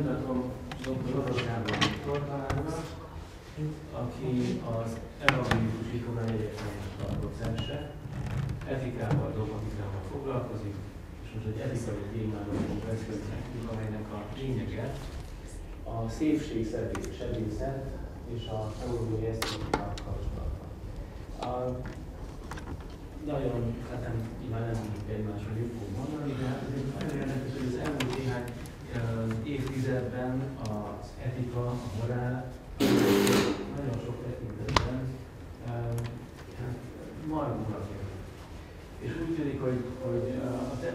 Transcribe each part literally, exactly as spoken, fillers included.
Mutatom doktor Uri Körtnernek, aki az Evangélikus Likomán Egyetemnek a docense, etikával, dogmatikával foglalkozik, és most egy etikai témáról fog beszélni, amelynek a lényege a szépségsebészet és a teológiai esztétikával kapcsolatban. Nagyon, hát nem, nyilván nem tudjuk egymásról jobban mondani, de hát azért nagyon érdekes, hogy az elmúlt néhány évtizedben az etika, a morál nagyon sok tekintetben hát, majdnem ura kerül. És úgy tűnik, hogy, hogy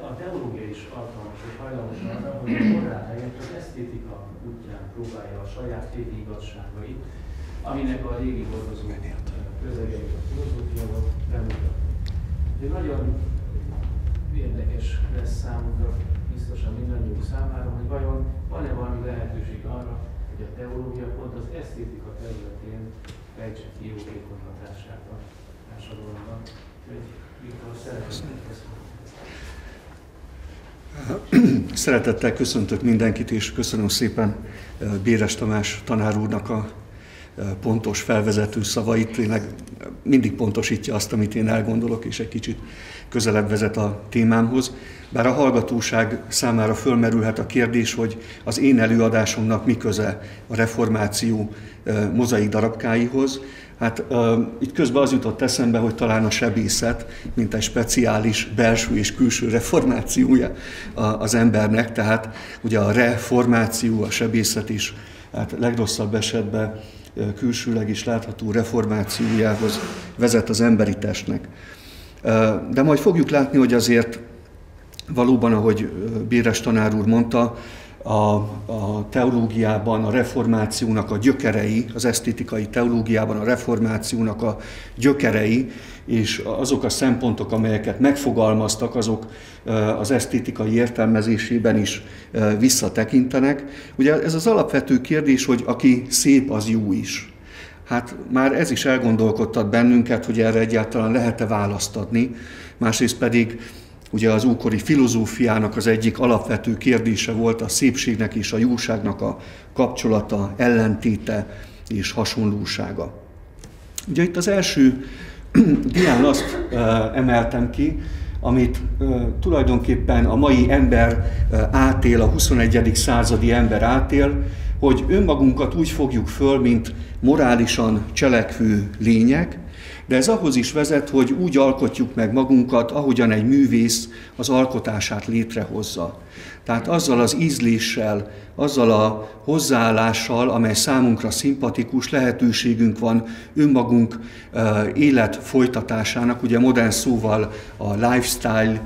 a teológia is alkalmas és hajlamos arra, hogy a morál helyett az esztétika útján próbálja a saját téti igazságait, aminek a régi hordozó közegeit, a filozófiával bemutatni. Úgyhogy nagyon érdekes lesz számunkra, biztosan mindannyiunk számára, hogy vajon van-e valami lehetőség arra, hogy a teológia pont az esztétika területén fejtse ki jótékony hatását a társadalomban. Úgyhogy Viktor, szeretettel köszönöm. Szeretettel köszöntök mindenkit, és köszönöm szépen Béres Tamás tanár úrnak a pontos felvezető szavait, tényleg mindig pontosítja azt, amit én elgondolok, és egy kicsit közelebb vezet a témámhoz. Bár a hallgatóság számára fölmerülhet a kérdés, hogy az én előadásomnak mi köze a reformáció mozaik darabkáihoz. Hát itt közben az jutott eszembe, hogy talán a sebészet, mint egy speciális belső és külső reformációja az embernek, tehát ugye a reformáció, a sebészet is, hát legrosszabb esetben külsőleg is látható reformációjához vezet az emberi testnek. De majd fogjuk látni, hogy azért valóban, ahogy Béres tanár úr mondta, a, a teológiában a reformációnak a gyökerei, az esztétikai teológiában a reformációnak a gyökerei, és azok a szempontok, amelyeket megfogalmaztak, azok az esztétikai értelmezésében is visszatekintenek. Ugye ez az alapvető kérdés, hogy aki szép, az jó is. Hát már ez is elgondolkodtat bennünket, hogy erre egyáltalán lehet-e választ adni. Másrészt pedig ugye az ókori filozófiának az egyik alapvető kérdése volt a szépségnek és a jóságnak a kapcsolata, ellentéte és hasonlósága. Ugye itt az első dián azt emeltem ki, amit tulajdonképpen a mai ember átél, a huszonegyedik századi ember átél, hogy önmagunkat úgy fogjuk föl, mint morálisan cselekvő lények, de ez ahhoz is vezet, hogy úgy alkotjuk meg magunkat, ahogyan egy művész az alkotását létrehozza. Tehát azzal az ízléssel, azzal a hozzáállással, amely számunkra szimpatikus, lehetőségünk van önmagunk élet folytatásának, ugye modern szóval a lifestyle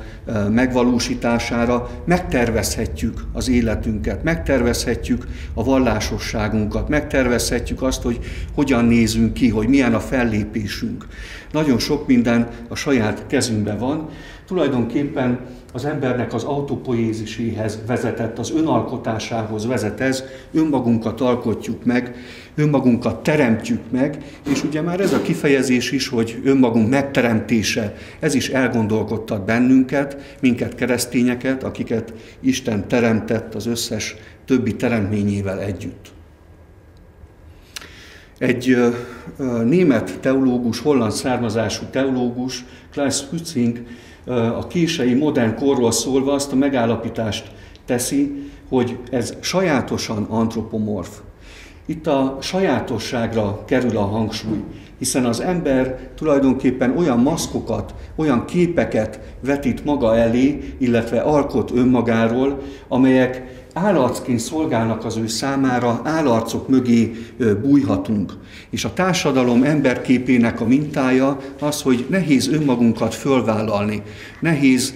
megvalósítására, megtervezhetjük az életünket, megtervezhetjük a vallásosságunkat, megtervezhetjük azt, hogy hogyan nézünk ki, hogy milyen a fellépésünk. Nagyon sok minden a saját kezünkben van. Tulajdonképpen az embernek az autopoéziséhez vezetett, az önalkotásához vezet ez, önmagunkat alkotjuk meg, önmagunkat teremtjük meg, és ugye már ez a kifejezés is, hogy önmagunk megteremtése, ez is elgondolkodtat bennünket, minket keresztényeket, akiket Isten teremtett az összes többi teremtményével együtt. Egy német teológus, holland származású teológus, Klaas Huijzing, a késői modern korról szólva azt a megállapítást teszi, hogy ez sajátosan antropomorf. Itt a sajátosságra kerül a hangsúly, hiszen az ember tulajdonképpen olyan maszkokat, olyan képeket vetít maga elé, illetve alkot önmagáról, amelyek állarcként szolgálnak az ő számára, állarcok mögé bújhatunk. És a társadalom emberképének a mintája az, hogy nehéz önmagunkat fölvállalni, nehéz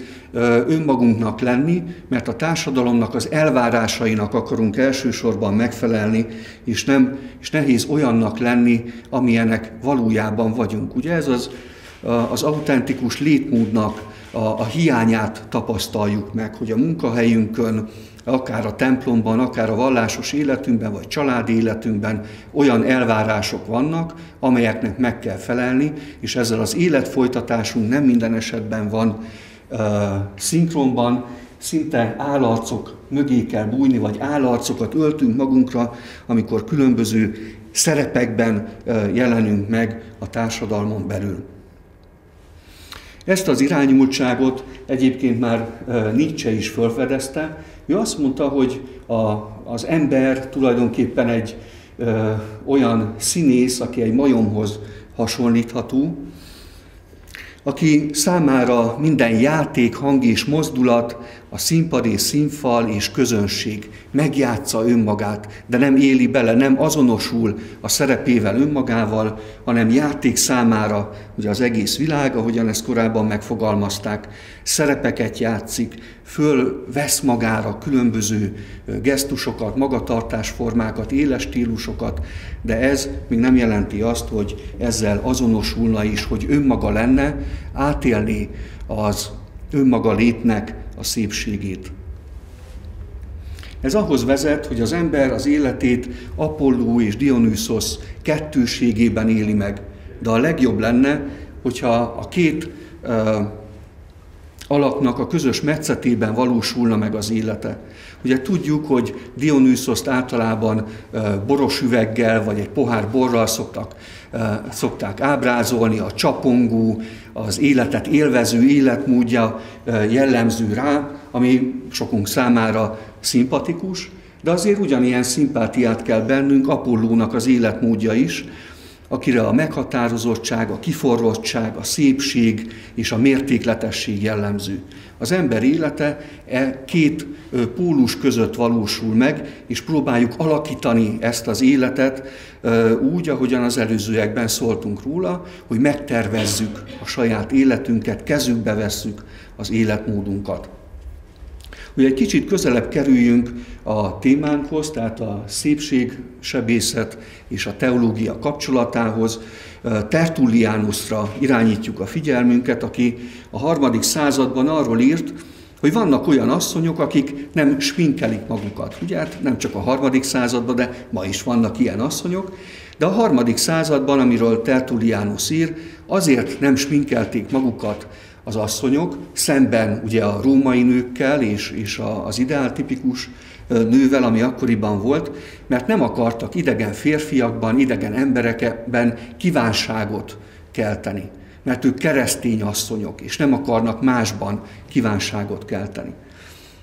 önmagunknak lenni, mert a társadalomnak az elvárásainak akarunk elsősorban megfelelni, és, nem, és nehéz olyannak lenni, amilyenek valójában vagyunk. Ugye ez az, az autentikus létmódnak a, a hiányát tapasztaljuk meg, hogy a munkahelyünkön, akár a templomban, akár a vallásos életünkben, vagy családi életünkben olyan elvárások vannak, amelyeknek meg kell felelni, és ezzel az életfolytatásunk nem minden esetben van uh, szinkronban, szinte állarcok mögé kell bújni, vagy állarcokat öltünk magunkra, amikor különböző szerepekben jelenünk meg a társadalmon belül. Ezt az irányultságot egyébként már Nietzsche is felfedezte. Ő azt mondta, hogy a, az ember tulajdonképpen egy ö, olyan színész, aki egy majomhoz hasonlítható, aki számára minden játék, hang és mozdulat, a színpad és színfal és közönség megjátsza önmagát, de nem éli bele, nem azonosul a szerepével önmagával, hanem játék számára, ugye az egész világ, ahogyan ezt korábban megfogalmazták, szerepeket játszik, fölvesz magára különböző gesztusokat, magatartásformákat, éles stílusokat, de ez még nem jelenti azt, hogy ezzel azonosulna is, hogy önmaga lenne, átélni az önmaga létnek a szépségét. Ez ahhoz vezet, hogy az ember az életét Apolló és Dionüszosz kettőségében éli meg. De a legjobb lenne, hogyha a két ö, alaknak a közös metszetében valósulna meg az élete. Ugye tudjuk, hogy Dionüszoszt általában boros üveggel vagy egy pohár borral szoktak, szokták ábrázolni, a csapongó, az életet élvező életmódja jellemző rá, ami sokunk számára szimpatikus, de azért ugyanilyen szimpátiát kell bennünk Apollónak az életmódja is, akire a meghatározottság, a kiforrottság, a szépség és a mértékletesség jellemző. Az ember élete e két pólus között valósul meg, és próbáljuk alakítani ezt az életet úgy, ahogyan az előzőekben szóltunk róla, hogy megtervezzük a saját életünket, kezükbe vesszük az életmódunkat. Hogy egy kicsit közelebb kerüljünk a témánkhoz, tehát a szépségsebészet és a teológia kapcsolatához, Tertullianusra irányítjuk a figyelmünket, aki a harmadik században arról írt, hogy vannak olyan asszonyok, akik nem sminkelik magukat. Ugye, hát nem csak a harmadik században, de ma is vannak ilyen asszonyok. De a harmadik században, amiről Tertullianus ír, azért nem sminkelték magukat az asszonyok, szemben ugye a római nőkkel és, és az ideáltipikus nővel, ami akkoriban volt, mert nem akartak idegen férfiakban, idegen emberekben kívánságot kelteni, mert ők keresztény asszonyok, és nem akarnak másban kívánságot kelteni.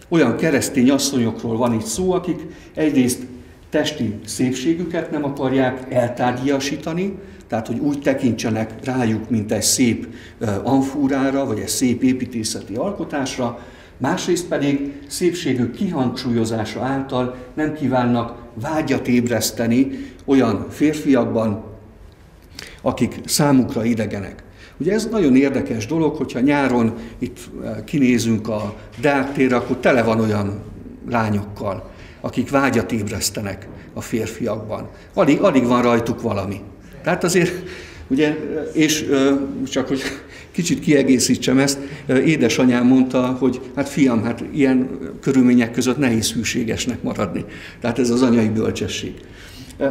Olyan keresztény asszonyokról van itt szó, akik egyrészt testi szépségüket nem akarják eltárgyasítani, tehát, hogy úgy tekintsenek rájuk, mint egy szép amfúrára, vagy egy szép építészeti alkotásra, másrészt pedig szépségük kihangsúlyozása által nem kívánnak vágyat ébreszteni olyan férfiakban, akik számukra idegenek. Ugye ez nagyon érdekes dolog, hogyha nyáron itt kinézünk a Deák térre, akkor tele van olyan lányokkal, akik vágyat ébresztenek a férfiakban. Alig, alig van rajtuk valami. Tehát azért, ugye, és csak hogy kicsit kiegészítsem ezt, édesanyám mondta, hogy hát fiam, hát ilyen körülmények között nehéz hűségesnek maradni. Tehát ez az anyai bölcsesség.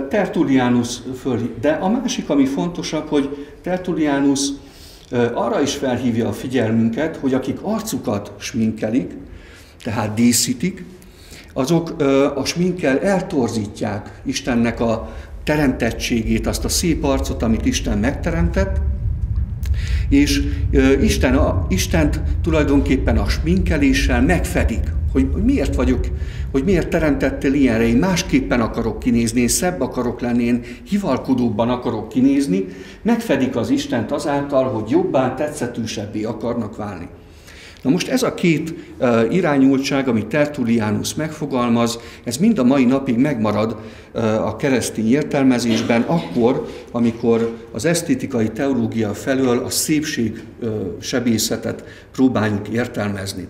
Tertullianus fölhív. De a másik, ami fontosabb, hogy Tertullianus arra is felhívja a figyelmünket, hogy akik arcukat sminkelik, tehát díszítik, azok a sminkkel eltorzítják Istennek a teremtettségét, azt a szép arcot, amit Isten megteremtett, és Isten a, Istent tulajdonképpen a sminkeléssel megfedik, hogy, hogy miért vagyok, hogy miért teremtettél ilyenre, én másképpen akarok kinézni, én szebb akarok lenni, én hivalkodóbban akarok kinézni, megfedik az Istent azáltal, hogy jobbá, tetszetősebbé akarnak válni. Na most ez a két uh, irányultság, amit Tertullianus megfogalmaz, ez mind a mai napig megmarad uh, a keresztény értelmezésben, akkor, amikor az esztétikai teológia felől a szépség uh, sebészetet próbáljuk értelmezni.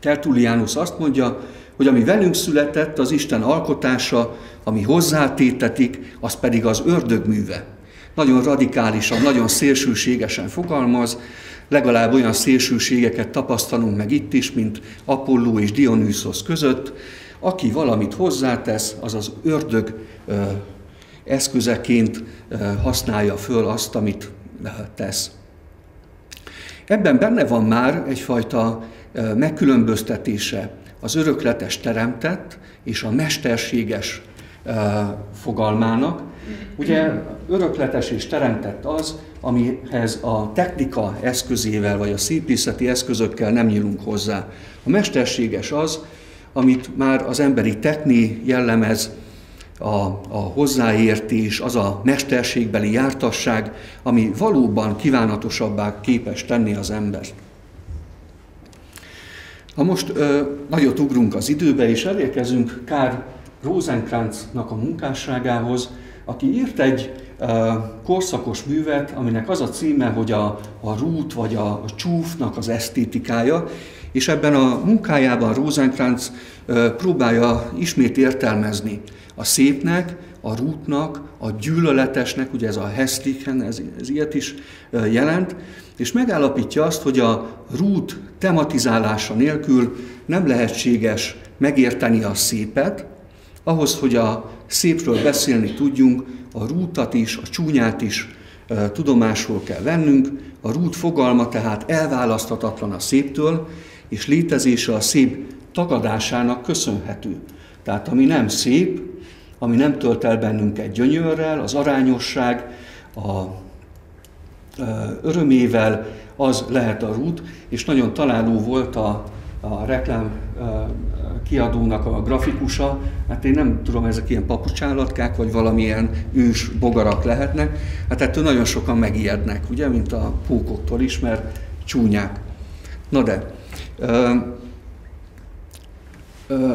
Tertullianus azt mondja, hogy ami velünk született, az Isten alkotása, ami hozzátétetik, az pedig az ördög műve. Nagyon radikálisan, nagyon szélsőségesen fogalmaz, legalább olyan szélsőségeket tapasztalunk meg itt is, mint Apolló és Dionüszosz között. Aki valamit hozzátesz, az az ördög ö, eszközeként ö, használja föl azt, amit ö, tesz. Ebben benne van már egyfajta megkülönböztetése az örökletes teremtett és a mesterséges fogalmának. Ugye örökletes és teremtett az, amihez a technika eszközével vagy a szépészeti eszközökkel nem nyúlunk hozzá. A mesterséges az, amit már az emberi techné jellemez, a, a hozzáértés, az a mesterségbeli jártasság, ami valóban kívánatosabbá képes tenni az embert. Na most ö, nagyot ugrunk az időbe, és elérkezünk Karl Rosenkranznak a munkásságához, aki írt egy ö, korszakos művet, aminek az a címe, hogy a, a rút vagy a, a csúfnak az esztétikája, és ebben a munkájában Rosenkranz ö, próbálja ismét értelmezni a szépnek, a rútnak, a gyűlöletesnek, ugye ez a hässlichen, ez, ez ilyet is jelent, és megállapítja azt, hogy a rút tematizálása nélkül nem lehetséges megérteni a szépet. Ahhoz, hogy a szépről beszélni tudjunk, a rútat is, a csúnyát is e, tudomásul kell vennünk. A rút fogalma tehát elválaszthatatlan a széptől, és létezése a szép tagadásának köszönhető. Tehát ami nem szép, ami nem tölt el bennünket gyönyörrel, az arányosság, a örömével, az lehet a rút, és nagyon találó volt a, a reklám kiadónak a grafikusa, hát én nem tudom, ezek ilyen papucsállatkák, vagy valamilyen ős bogarak lehetnek, hát ettől nagyon sokan megijednek, ugye, mint a pókoktól is, mert csúnyák. Na de,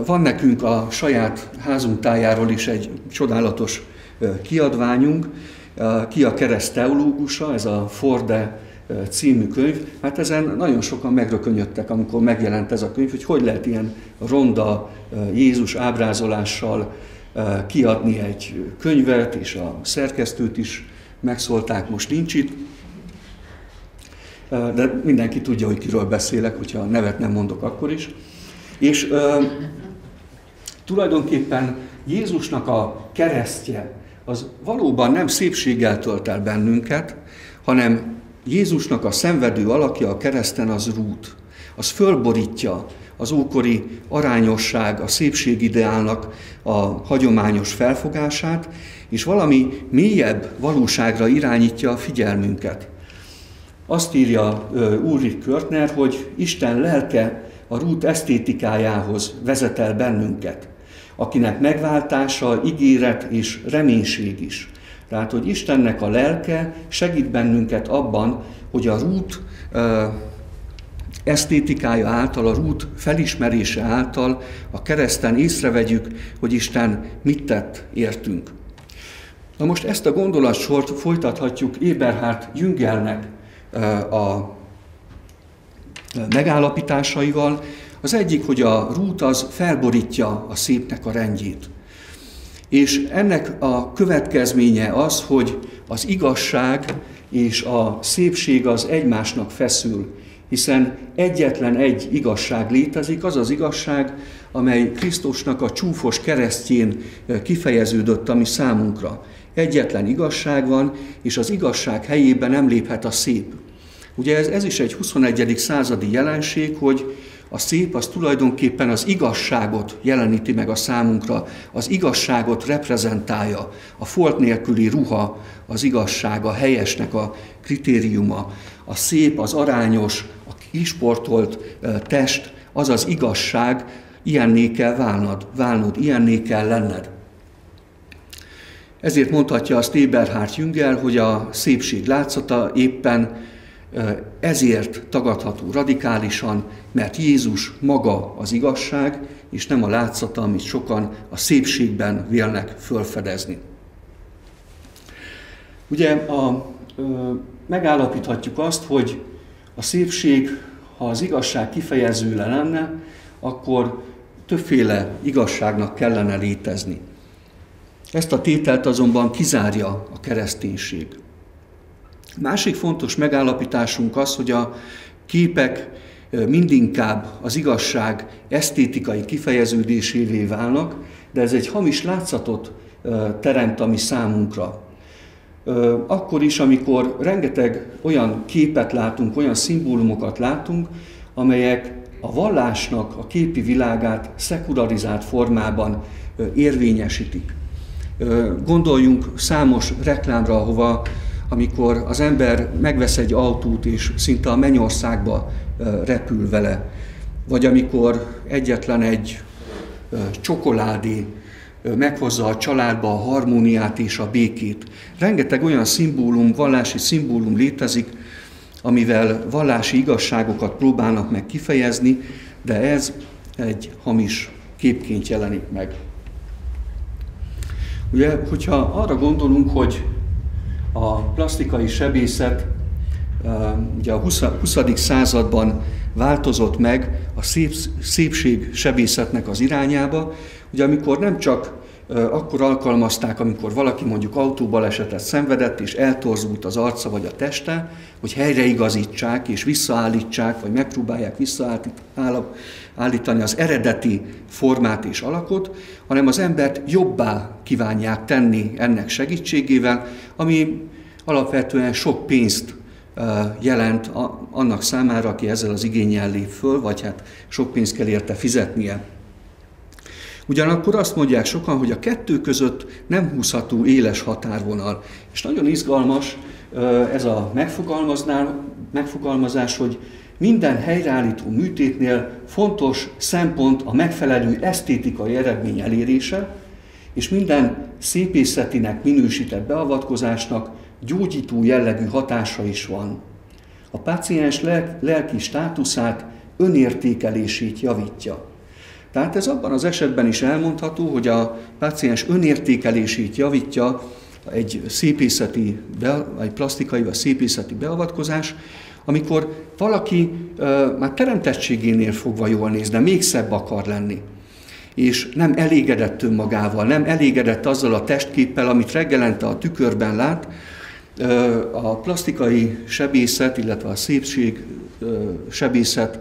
van nekünk a saját házunk tájáról is egy csodálatos kiadványunk, Ki a kereszt teológusa, ez a Forde című könyv. Hát ezen nagyon sokan megrökönyödtek, amikor megjelent ez a könyv, hogy hogy lehet ilyen ronda Jézus ábrázolással kiadni egy könyvet, és a szerkesztőt is megszólták, most nincs itt. De mindenki tudja, hogy kiről beszélek, hogyha a nevet nem mondok, akkor is. És tulajdonképpen Jézusnak a keresztje, az valóban nem szépséggel tölt el bennünket, hanem Jézusnak a szenvedő alakja a kereszten az rút. Az fölborítja az ókori arányosság, a szépségideálnak a hagyományos felfogását, és valami mélyebb valóságra irányítja a figyelmünket. Azt írja Uri Körtner, hogy Isten lelke a rút esztétikájához vezet el bennünket, akinek megváltása, ígéret és reménység is. Tehát, hogy Istennek a lelke segít bennünket abban, hogy a rút ö, esztétikája által, a rút felismerése által a kereszten észrevegyük, hogy Isten mit tett értünk. Na most ezt a gondolatsort folytathatjuk Eberhard Jüngelnek ö, a megállapításaival. Az egyik, hogy a rút az felborítja a szépnek a rendjét. És ennek a következménye az, hogy az igazság és a szépség az egymásnak feszül, hiszen egyetlen egy igazság létezik, az az igazság, amely Krisztusnak a csúfos keresztjén kifejeződött, ami számunkra. Egyetlen igazság van, és az igazság helyében nem léphet a szép. Ugye ez, ez is egy huszonegyedik századi jelenség, hogy a szép az tulajdonképpen az igazságot jeleníti meg a számunkra, az igazságot reprezentálja, a folt nélküli ruha az igazság, a helyesnek a kritériuma, a szép, az arányos, a kisportolt test, az az igazság, ilyenné kell válnod, válnod, ilyenné kell lenned. Ezért mondhatja azt Eberhard Jüngel, hogy a szépség látszata éppen ezért tagadható radikálisan, mert Jézus maga az igazság, és nem a látszata, amit sokan a szépségben vélnek fölfedezni. Ugye a, ö, megállapíthatjuk azt, hogy a szépség, ha az igazság kifejezője lenne, akkor többféle igazságnak kellene létezni. Ezt a tételt azonban kizárja a kereszténység. Másik fontos megállapításunk az, hogy a képek mindinkább az igazság esztétikai kifejeződésévé válnak, de ez egy hamis látszatot teremt a mi számunkra. Akkor is, amikor rengeteg olyan képet látunk, olyan szimbólumokat látunk, amelyek a vallásnak a képi világát szekularizált formában érvényesítik. Gondoljunk számos reklámra, ahova, amikor az ember megvesz egy autót és szinte a mennyországba repül vele, vagy amikor egyetlen egy csokoládé meghozza a családba a harmóniát és a békét. Rengeteg olyan szimbólum, vallási szimbólum létezik, amivel vallási igazságokat próbálnak meg kifejezni, de ez egy hamis képként jelenik meg. Ugye, hogyha arra gondolunk, hogy a plastikai sebészet ugye a huszadik században változott meg a szép, szépség sebészetnek az irányába, ugye amikor nem csak akkor alkalmazták, amikor valaki mondjuk autóbalesetet szenvedett, és eltorzult az arca vagy a teste, hogy helyreigazítsák és visszaállítsák, vagy megpróbálják visszaállítani az eredeti formát és alakot, hanem az embert jobbá kívánják tenni ennek segítségével, ami alapvetően sok pénzt jelent annak számára, aki ezzel az igénnyel lép föl, vagy hát sok pénzt kell érte fizetnie. Ugyanakkor azt mondják sokan, hogy a kettő között nem húzható éles határvonal. És nagyon izgalmas ez a megfogalmazás, hogy minden helyreállító műtétnél fontos szempont a megfelelő esztétikai eredmény elérése, és minden szépészetinek minősített beavatkozásnak gyógyító jellegű hatása is van. A páciens lelki státuszát, önértékelését javítja. Tehát ez abban az esetben is elmondható, hogy a páciens önértékelését javítja egy szépészeti, egy plastikai vagy szépészeti beavatkozás, amikor valaki már teremtettségénél fogva jól néz, de még szebb akar lenni, és nem elégedett önmagával, nem elégedett azzal a testképpel, amit reggelente a tükörben lát. A plastikai sebészet, illetve a szépség sebészet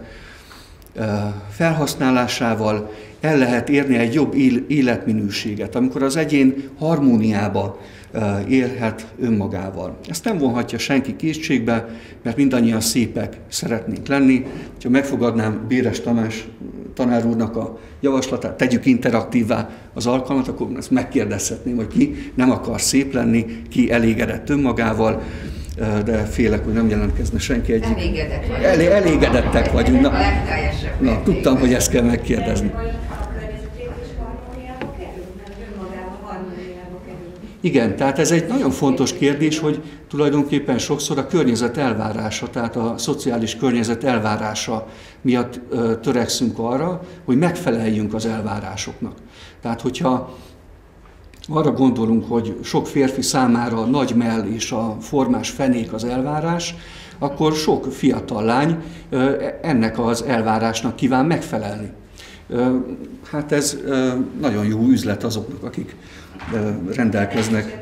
felhasználásával el lehet érni egy jobb életminőséget, amikor az egyén harmóniába élhet önmagával. Ezt nem vonhatja senki kétségbe, mert mindannyian szépek szeretnénk lenni. Ha megfogadnám Béres Tamás tanár úrnak a javaslatát, tegyük interaktívvá az alkalmat, akkor ezt megkérdezhetném, hogy ki nem akar szép lenni, ki elégedett önmagával, de félek, hogy nem jelentkezne senki egyik. Elégedett vagyunk. El, elégedettek vagyunk. Na, na, tudtam, hogy ezt kell megkérdezni. Igen, tehát ez egy nagyon fontos kérdés, hogy tulajdonképpen sokszor a környezet elvárása, tehát a szociális környezet elvárása miatt törekszünk arra, hogy megfeleljünk az elvárásoknak. Tehát, hogyha arra gondolunk, hogy sok férfi számára a nagy mell és a formás fenék az elvárás, akkor sok fiatal lány ennek az elvárásnak kíván megfelelni. Hát ez nagyon jó üzlet azoknak, akik rendelkeznek.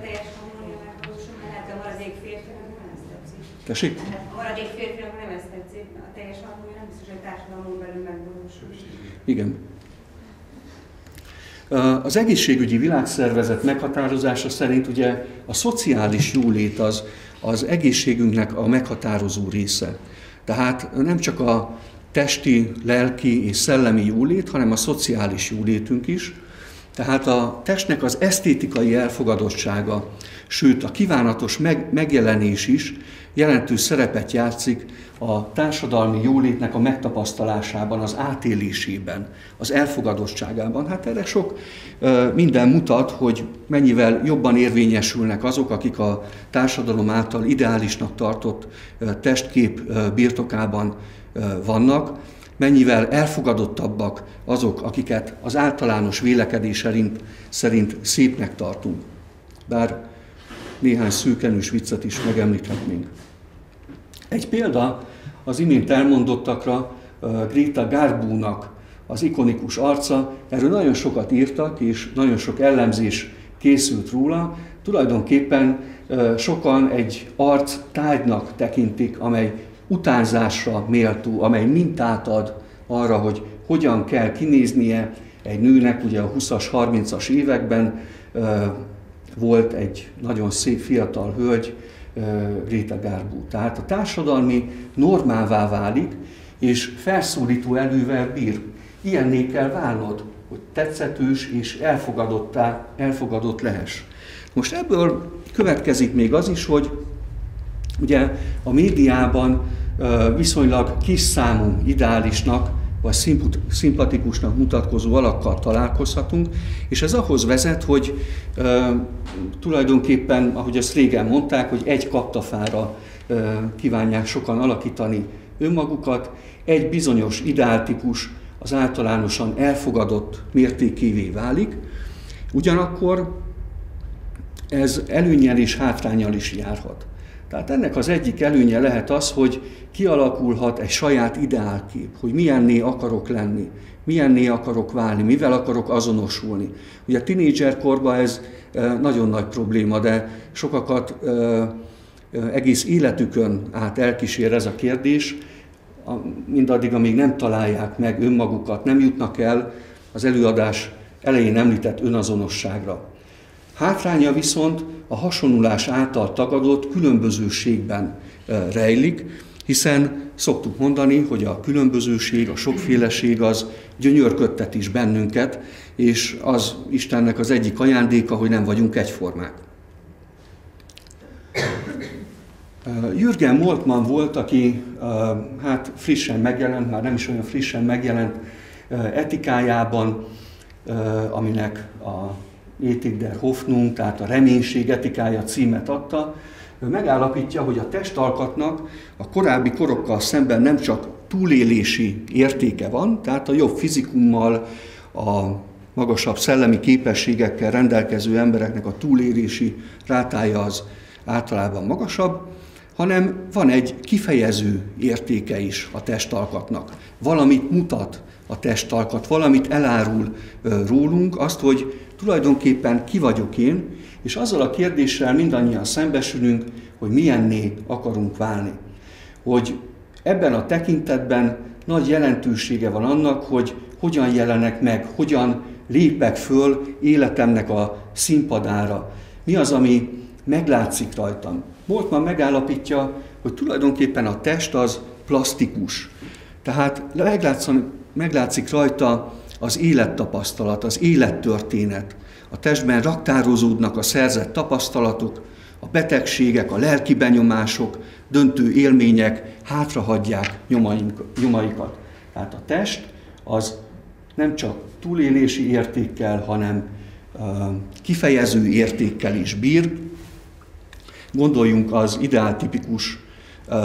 Tessék? A maradék férfinak nem ezt tetszik, a teljes harmónia nem biztos, hogy társadalmon belül megvalósul. Igen. Az egészségügyi világszervezet meghatározása szerint ugye a szociális jólét az, az egészségünknek a meghatározó része. Tehát nem csak a testi, lelki és szellemi jólét, hanem a szociális jólétünk is. Tehát a testnek az esztétikai elfogadottsága, sőt a kívánatos meg, megjelenés is jelentős szerepet játszik a társadalmi jólétnek a megtapasztalásában, az átélésében, az elfogadottságában. Hát erre sok ö, minden mutat, hogy mennyivel jobban érvényesülnek azok, akik a társadalom által ideálisnak tartott ö, testkép ö, birtokában ö, vannak, mennyivel elfogadottabbak azok, akiket az általános vélekedés szerint, szerint szépnek tartunk. Bár néhány szőkenős viccet is megemlíthetnénk. Egy példa az imént elmondottakra, Greta Garbónak az ikonikus arca, erről nagyon sokat írtak, és nagyon sok ellenzés készült róla. Tulajdonképpen sokan egy arc tárgynak tekintik, amely utánzásra méltó, amely mintát ad arra, hogy hogyan kell kinéznie egy nőnek. Ugye a huszas, harmincas években volt egy nagyon szép fiatal hölgy, Greta Garbo. Tehát a társadalmi normává válik, és felszólító erővel bír. Ilyenné kell válnod, hogy tetszetős és elfogadottá, elfogadott lehess. Most ebből következik még az is, hogy ugye a médiában viszonylag kis számú ideálisnak vagy szimpatikusnak mutatkozó alakkal találkozhatunk, és ez ahhoz vezet, hogy e, tulajdonképpen, ahogy ezt régen mondták, hogy egy kaptafára e, kívánják sokan alakítani önmagukat, egy bizonyos ideáltípus az általánosan elfogadott mértékévé válik, ugyanakkor ez előnnyel és hátránnyal is járhat. Tehát ennek az egyik előnye lehet az, hogy kialakulhat egy saját ideálkép, hogy milyenné akarok lenni, milyenné akarok válni, mivel akarok azonosulni. Ugye a tinédzserkorban ez nagyon nagy probléma, de sokakat egész életükön át elkísér ez a kérdés, mindaddig, amíg nem találják meg önmagukat, nem jutnak el az előadás elején említett önazonosságra. Hátránya viszont a hasonulás által tagadott különbözőségben rejlik, hiszen szoktuk mondani, hogy a különbözőség, a sokféleség az gyönyörködtet is bennünket, és az Istennek az egyik ajándéka, hogy nem vagyunk egyformák. Jürgen Moltmann volt, aki hát frissen megjelent, már nem is olyan frissen megjelent etikájában, aminek a Ethik der Hoffnung, tehát a reménység etikája címet adta, ő megállapítja, hogy a testalkatnak a korábbi korokkal szemben nem csak túlélési értéke van, tehát a jobb fizikummal, a magasabb szellemi képességekkel rendelkező embereknek a túlélési rátája az általában magasabb, hanem van egy kifejező értéke is a testalkatnak. Valamit mutat a testalkat, valamit elárul rólunk, azt, hogy tulajdonképpen ki vagyok én, és azzal a kérdéssel mindannyian szembesülünk, hogy milyenné akarunk válni. Hogy ebben a tekintetben nagy jelentősége van annak, hogy hogyan jelenek meg, hogyan lépek föl életemnek a színpadára. Mi az, ami meglátszik rajtam. Moltmann megállapítja, hogy tulajdonképpen a test az plasztikus. Tehát meglátszik rajta az élettapasztalat, az élettörténet. A testben raktározódnak a szerzett tapasztalatok, a betegségek, a lelki benyomások, döntő élmények hátrahagyják nyomaikat. Tehát a test az nem csak túlélési értékkel, hanem uh, kifejező értékkel is bír. Gondoljunk az ideáltipikus uh,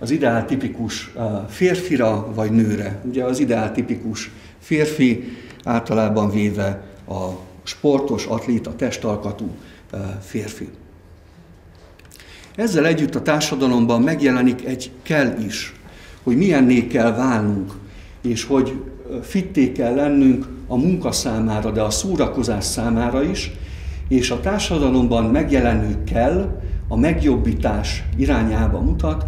az ideáltipikus férfira vagy nőre. Ugye az ideáltipikus férfi általában véve a sportos, atléta, testalkatú férfi. Ezzel együtt a társadalomban megjelenik egy kell is, hogy milyenné kell válnunk, és hogy fitté kell lennünk a munka számára, de a szórakozás számára is, és a társadalomban megjelenő kell a megjobbítás irányába mutat,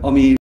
ami